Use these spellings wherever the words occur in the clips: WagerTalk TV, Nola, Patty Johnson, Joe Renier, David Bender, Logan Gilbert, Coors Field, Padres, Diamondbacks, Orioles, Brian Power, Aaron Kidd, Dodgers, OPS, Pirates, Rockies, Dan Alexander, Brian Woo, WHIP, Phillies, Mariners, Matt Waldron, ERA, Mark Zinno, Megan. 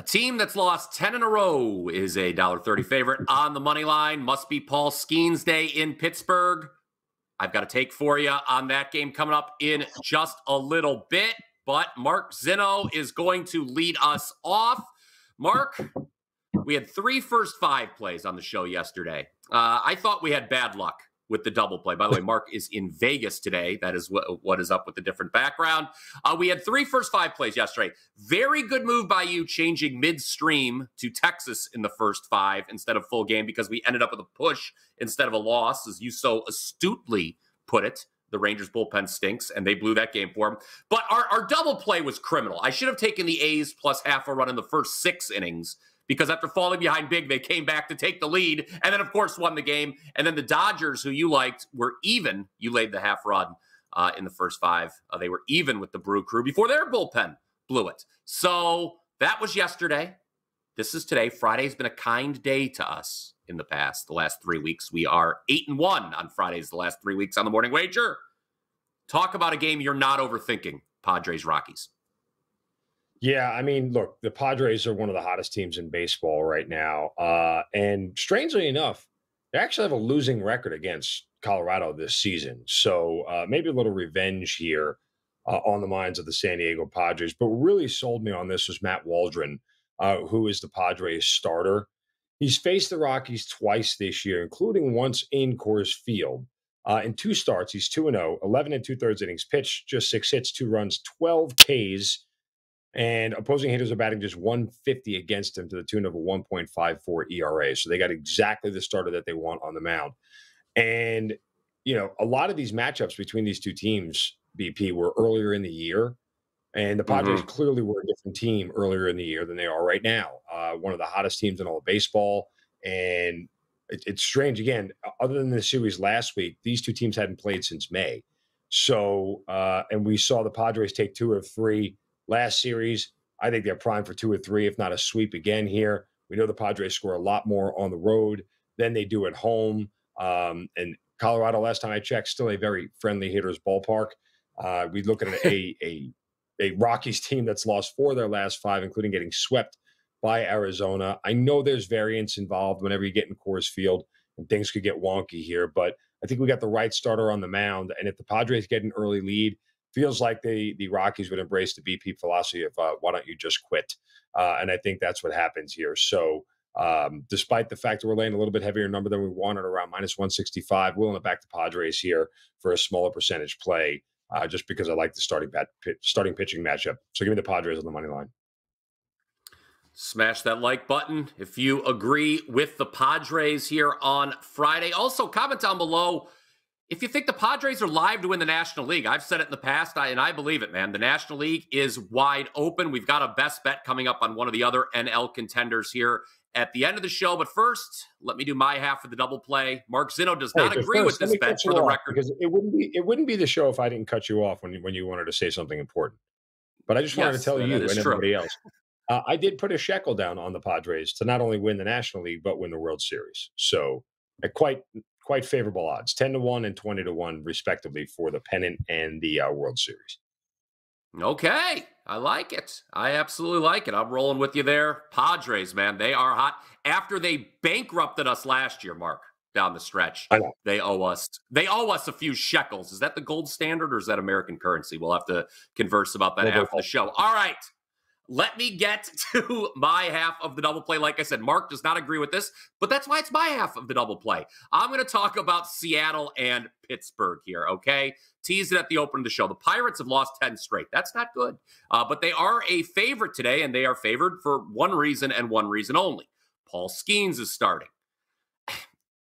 A team that's lost 10 in a row is a $1.30 favorite on the money line. Must be Paul Skenes Day in Pittsburgh. I've got a take for you on that game coming up in just a little bit. But Mark Zinno is going to lead us off. Mark, we had three first five plays on the show yesterday. I thought we had bad luck with the double play. By the way, Mark is in Vegas today. That is what is up with the different background. We had three first five plays yesterday. Very good move by you changing midstream to Texas in the first five instead of full game, because we ended up with a push instead of a loss, as you so astutely put it. The Rangers bullpen stinks, and they blew that game for him. But our double play was criminal. I should have taken the A's plus half a run in the first 6 innings, because after falling behind big, they came back to take the lead and then, of course, won the game. And then the Dodgers, who you liked, were even. You laid the half run in the first 5. They were even with the Brew Crew before their bullpen blew it. So that was yesterday. This is today. Friday's been a kind day to us in the past. The last 3 weeks, we are 8-1 on Fridays, the last 3 weeks on The Morning Wager. Talk about a game you're not overthinking, Padres-Rockies. Yeah, I mean, look, the Padres are one of the hottest teams in baseball right now. And strangely enough, they actually have a losing record against Colorado this season. So maybe a little revenge here on the minds of the San Diego Padres. But what really sold me on this was Matt Waldron, who is the Padres starter. He's faced the Rockies twice this year, including once in Coors Field. In 2 starts, he's 2-0, 11 and 2/3 innings pitched, just 6 hits, 2 runs, 12 Ks. And opposing hitters are batting just 150 against him to the tune of a 1.54 ERA. So they got exactly the starter that they want on the mound. And, you know, a lot of these matchups between these 2 teams, BP, were earlier in the year. And the Padres clearly were a different team earlier in the year than they are right now. One of the hottest teams in all of baseball. And it's strange, again, other than the series last week, these 2 teams hadn't played since May. So, and we saw the Padres take 2 of 3 last series. I think they're primed for 2 or 3, if not a sweep again here. We know the Padres score a lot more on the road than they do at home. And Colorado, last time I checked, still a very friendly hitters ballpark. We look at a Rockies team that's lost 4 of their last 5, including getting swept by Arizona. I know there's variance involved whenever you get in Coors Field, and things could get wonky here, but I think we got the right starter on the mound. And if the Padres get an early lead, feels like the Rockies would embrace the BP philosophy of why don't you just quit? And I think that's what happens here. So despite the fact that we're laying a little bit heavier number than we wanted, around -165, willing to back the Padres here for a smaller percentage play, just because I like the starting pitching matchup. So give me the Padres on the money line. Smash that like button if you agree with the Padres here on Friday. Also, comment down below if you think the Padres are live to win the National League. I've said it in the past, and I believe it, man. The National League is wide open. We've got a best bet coming up on one of the other NL contenders here at the end of the show. But first, let me do my half of the double play. Mark Zinno does not agree with this bet, for the record. Because it wouldn't be the show if I didn't cut you off when you wanted to say something important. But I just wanted to tell you and everybody else, I did put a shekel down on the Padres to not only win the National League, but win the World Series. So quite favorable odds, 10-1 and 20-1 respectively, for the pennant and the World Series. Okay, I like it. I absolutely like it. I'm rolling with you there. Padres, man, they are hot. After they bankrupted us last year, Mark, down the stretch, they owe us a few shekels. Is that the gold standard, or is that American currency? We'll have to converse about that after the show. All right, let me get to my half of the double play. Like I said, Mark does not agree with this, but that's why it's my half of the double play. I'm going to talk about Seattle and Pittsburgh here, okay? Teased it at the open of the show. The Pirates have lost 10 straight. That's not good. But they are a favorite today, and they are favored for one reason and one reason only. Paul Skenes is starting.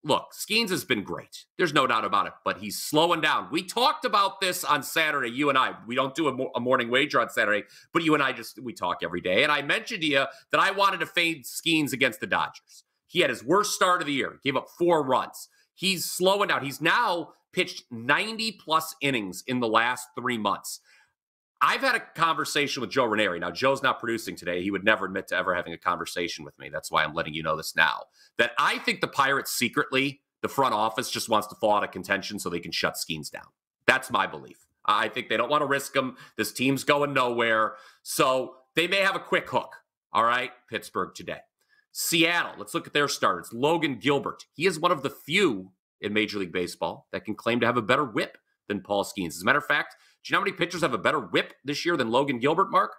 Look, Skenes has been great. There's no doubt about it, but he's slowing down. We talked about this on Saturday, you and I. We don't do a morning wager on Saturday, but you and I we talk every day. And I mentioned to you that I wanted to fade Skenes against the Dodgers. He had his worst start of the year. He gave up 4 runs. He's slowing down. He's now pitched 90-plus innings in the last 3 months. I've had a conversation with Joe Renier. Now, Joe's not producing today. He would never admit to ever having a conversation with me. That's why I'm letting you know this now. That I think the Pirates secretly, the front office, just wants to fall out of contention so they can shut Skenes down. That's my belief. I think they don't want to risk him. This team's going nowhere. So they may have a quick hook. All right, Pittsburgh today. Seattle, let's look at their starters. Logan Gilbert, he is one of the few in Major League Baseball that can claim to have a better WHIP than Paul Skenes. As a matter of fact, do you know how many pitchers have a better WHIP this year than Logan Gilbert, Mark?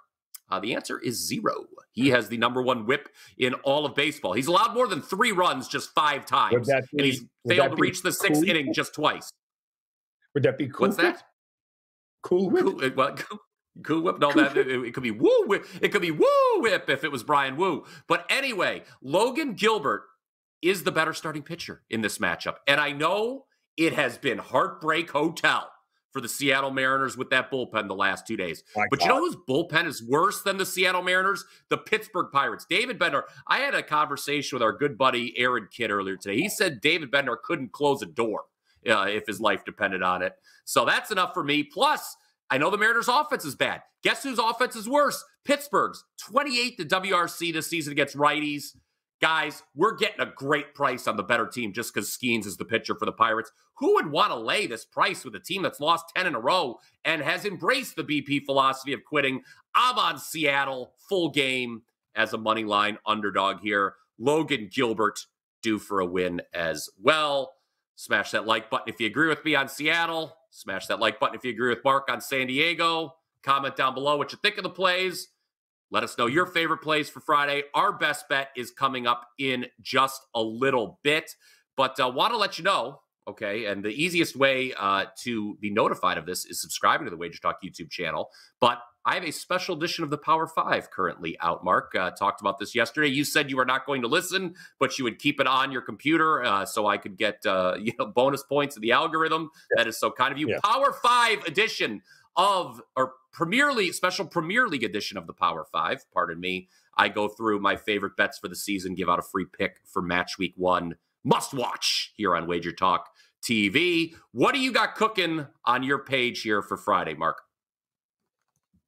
The answer is zero. He has the #1 WHIP in all of baseball. He's allowed more than 3 runs just 5 times, and he's failed to reach the 6th inning just twice. Would that be cool? What's that? Cool WHIP? Cool WHIP? No, it could be Woo WHIP. It could be Woo WHIP if it was Brian Woo. But anyway, Logan Gilbert is the better starting pitcher in this matchup. And I know it has been Heartbreak Hotel for the Seattle Mariners with that bullpen the last 2 days. But you know whose bullpen is worse than the Seattle Mariners? The Pittsburgh Pirates. David Bender, I had a conversation with our good buddy Aaron Kidd earlier today. He said David Bender couldn't close a door if his life depended on it. So that's enough for me. Plus, I know the Mariners' offense is bad. Guess whose offense is worse? Pittsburgh's. 28 to WRC this season against righties. Guys, we're getting a great price on the better team just because Skenes is the pitcher for the Pirates. Who would want to lay this price with a team that's lost 10 in a row and has embraced the BP philosophy of quitting? I'm on Seattle, full game as a money line underdog here. Logan Gilbert due for a win as well. Smash that like button if you agree with me on Seattle. Smash that like button if you agree with Mark on San Diego. Comment down below what you think of the plays. Let us know your favorite plays for Friday. Our best bet is coming up in just a little bit. But I want to let you know, okay, and the easiest way to be notified of this is subscribing to the WagerTalk YouTube channel. But I have a special edition of the Power 5 currently out, Mark. Talked about this yesterday. You said you were not going to listen, but you would keep it on your computer so I could get bonus points in the algorithm. Yeah. That is so kind of you. Yeah. Power 5 edition of our Premier League, special Premier League edition of the Power 5, pardon me. I go through my favorite bets for the season, give out a free pick for match week 1. Must watch here on Wager Talk TV. What do you got cooking on your page here for Friday, Mark?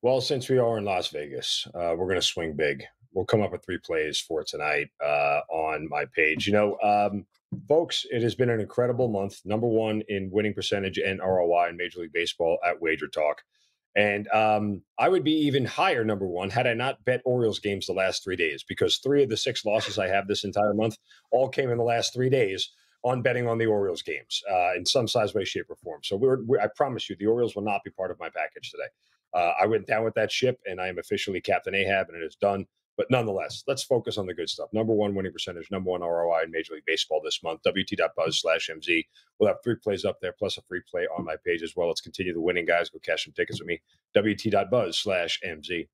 Well, since we are in Las Vegas, we're going to swing big. We'll come up with 3 plays for tonight on my page. You know, folks, it has been an incredible month. #1 in winning percentage and ROI in Major League Baseball at Wager Talk. And I would be even higher #1 had I not bet Orioles games the last 3 days, because 3 of the 6 losses I have this entire month all came in the last 3 days on betting on the Orioles games in some size, way, shape, or form. So I promise you, the Orioles will not be part of my package today. I went down with that ship, and I am officially Captain Ahab, and it is done. But nonetheless, let's focus on the good stuff. #1 winning percentage, #1 ROI in Major League Baseball this month. WT.Buzz/MZ. We'll have 3 plays up there, plus a free play on my page as well. Let's continue the winning, guys. Go cash some tickets with me. WT.Buzz/MZ.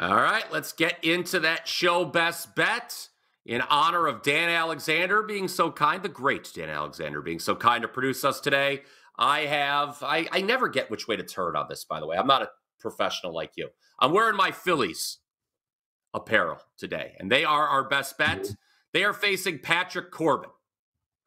All right, let's get into that show best bet. In honor of Dan Alexander being so kind, the great Dan Alexander being so kind to produce us today, I never get which way to turn on this, by the way. I'm not a professional like you. I'm wearing my Phillies apparel today, and they are our best bet. They are facing Patrick Corbin,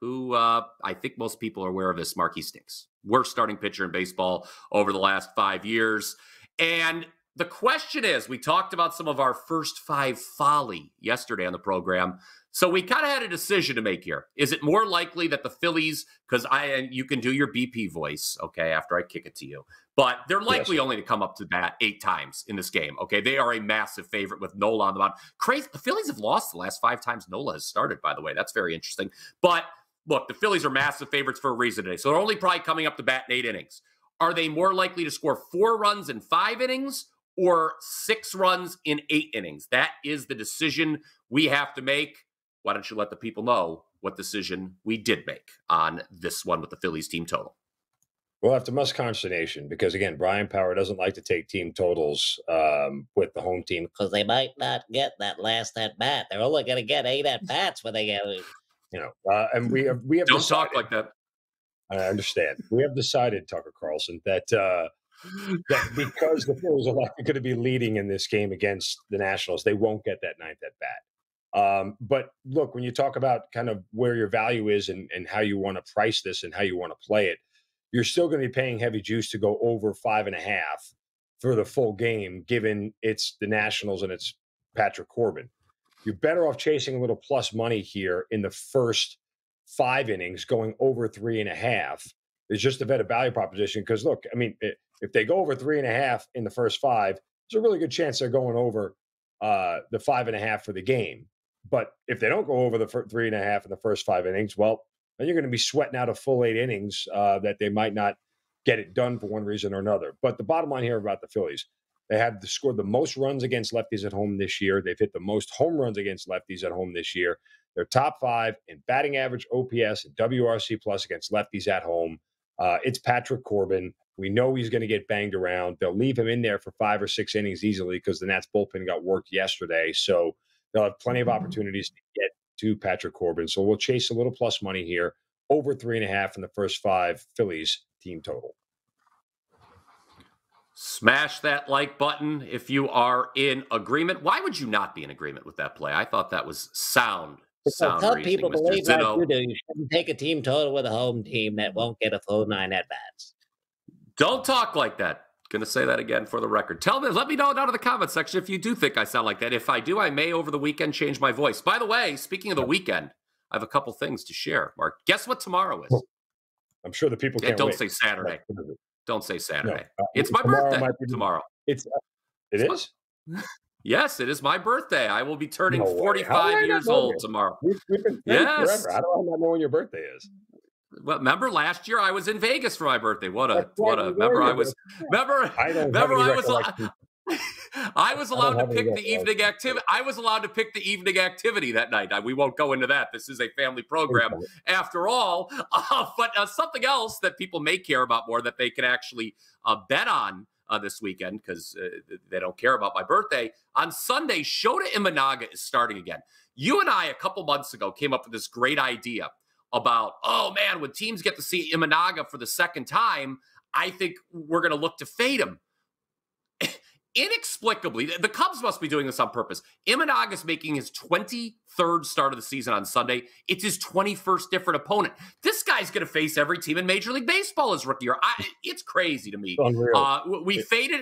who I think most people are aware of this. Mark, he stinks. Worst starting pitcher in baseball over the last 5 years. And the question is, we talked about some of our first 5 folly yesterday on the program. So we kind of had a decision to make here. Is it more likely that the Phillies, because you can do your BP voice, okay, after I kick it to you, but they're likely only to come up to bat 8 times in this game, okay? They are a massive favorite with Nola on the mound. Crazy. The Phillies have lost the last 5 times Nola has started, by the way. That's very interesting. But look, the Phillies are massive favorites for a reason today. So they're only probably coming up to bat in 8 innings. Are they more likely to score 4 runs in 5 innings or 6 runs in 8 innings? That is the decision we have to make. Why don't you let the people know what decision we did make on this one with the Phillies team total? Well, after much consternation, because, again, Brian Power doesn't like to take team totals with the home team because they might not get that last at-bat. They're only going to get 8 at-bats when they get, you know. And we have Don't decided, talk like that. I understand. We have decided, Tucker Carlson, that that because the Phillies are likely going to be leading in this game against the Nationals, they won't get that 9th at-bat. But look, when you talk about kind of where your value is and how you want to price this and how you want to play it, you're still going to be paying heavy juice to go over 5.5 for the full game, given it's the Nationals and it's Patrick Corbin. You're better off chasing a little plus money here in the first 5 innings, going over 3.5. It's just a better value proposition because, look, I mean, if they go over 3.5 in the first 5, there's a really good chance they're going over the 5.5 for the game. But if they don't go over the 3.5 in the first 5 innings, well, then you're going to be sweating out a full 8 innings that they might not get it done for one reason or another. But the bottom line here about the Phillies, they have scored the most runs against lefties at home this year. They've hit the most home runs against lefties at home this year. They're top 5 in batting average, OPS, and WRC plus against lefties at home. It's Patrick Corbin. We know he's going to get banged around. They'll leave him in there for 5 or 6 innings easily because the Nats bullpen got worked yesterday. So they'll have plenty of opportunities to get to Patrick Corbin. So we'll chase a little plus money here. Over 3.5 in the first 5 Phillies team total. Smash that like button if you are in agreement. Why would you not be in agreement with that play? I thought that was sound. So tell people believe like you do. You shouldn't take a team total with a home team that won't get a full 9 at-bats. Don't talk like that. Gonna say that again for the record. Tell me, let me know down in the comment section if you do think I sound like that. If I do, I may over the weekend change my voice. By the way, speaking of the weekend, I have a couple things to share, Mark. Guess what tomorrow is? I'm sure the people can't wait. Say Saturday. Don't say Saturday. No, it's my birthday tomorrow. It is? Yes, it is my birthday. I will be turning 45 years old tomorrow. We've been forever. I don't know when your birthday is. Well, remember last year I was in Vegas for my birthday. I was allowed to pick the evening activity. I was allowed to pick the evening activity that night. We won't go into that. This is a family program after all. But something else that people may care about more that they can actually bet on this weekend because they don't care about my birthday. On Sunday, Shota Imanaga is starting again. You and I, a couple months ago, came up with this great idea about, oh, man, when teams get to see Imanaga for the second time, I think we're going to look to fade him. Inexplicably, the Cubs must be doing this on purpose. Imanaga is making his 23rd start of the season on Sunday. It's his 21st different opponent. This guy's going to face every team in Major League Baseball his rookie year. It's crazy to me. We faded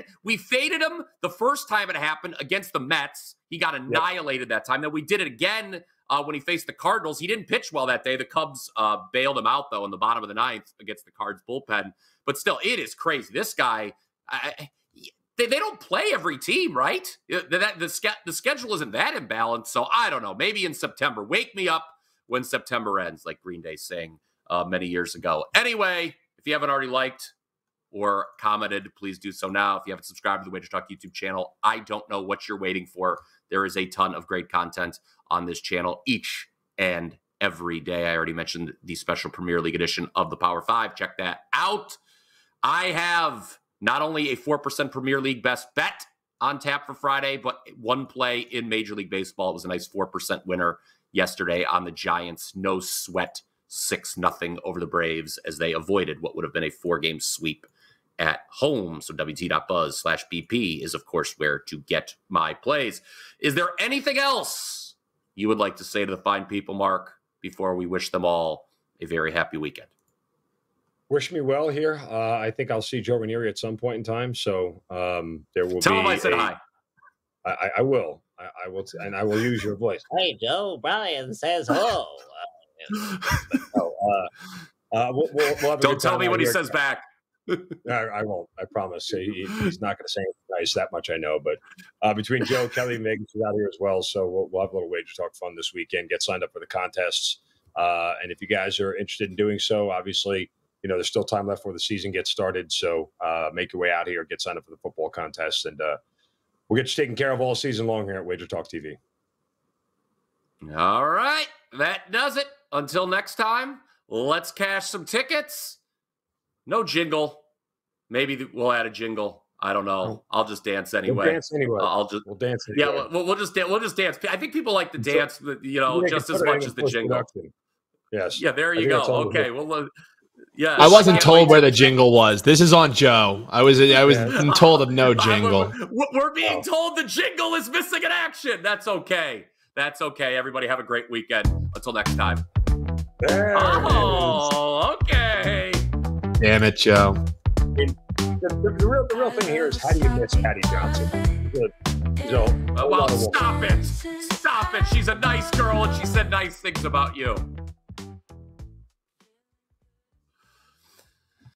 him the first time it happened against the Mets. He got annihilated that time. Then we did it again when he faced the Cardinals. He didn't pitch well that day. The Cubs bailed him out, though, in the bottom of the 9th against the Cards bullpen. But still, it is crazy. This guy... They don't play every team, right? The schedule isn't that imbalanced, so I don't know. Maybe in September. Wake me up when September ends, like Green Day sang many years ago. Anyway, if you haven't already liked or commented, please do so now. If you haven't subscribed to the WagerTalk YouTube channel, I don't know what you're waiting for. There is a ton of great content on this channel each and every day. I already mentioned the special Premier League edition of the Power 5. Check that out. I have... not only a 4% Premier League best bet on tap for Friday, but one play in Major League Baseball. It was a nice 4% winner yesterday on the Giants. No sweat, 6-0 over the Braves as they avoided what would have been a 4-game sweep at home. So WT.Buzz/BP is, of course, where to get my plays. Is there anything else you would like to say to the fine people, Mark, before we wish them all a very happy weekend? Wish me well here. I think I'll see Joe Renier at some point in time. So there will Tell him I said hi. I will. I will. And I will use your voice. Hey, Joe, Brian says hello. Don't tell me what he says back. I won't. I promise. He's not going to say anything nice. That much I know. But between Joe, Kelly, and Megan, she's out here as well. So we'll have a little wager talk fun this weekend. Get signed up for the contests. And if you guys are interested in doing so, obviously, you know, there's still time left before the season gets started. So make your way out here, get signed up for the football contest, and we'll get you taken care of all season long here at Wager Talk TV. All right. That does it. Until next time, let's cash some tickets. No jingle. Maybe we'll add a jingle. I don't know. I'll just dance anyway. We'll dance anyway. We'll dance anyway. Yeah, we'll just dance. I think people like to dance, you know, just as much as the jingle. Yes. Yeah, there you go. Okay. Well, yes. I wasn't told where the jingle was. This is on Joe. I was told of no jingle. We're being told the jingle is missing in action. That's okay. That's okay. Everybody have a great weekend. Until next time. There okay. Damn it, Joe. The real thing here is, how do you miss Patty Johnson? Well, stop it. Stop it. She's a nice girl, and she said nice things about you.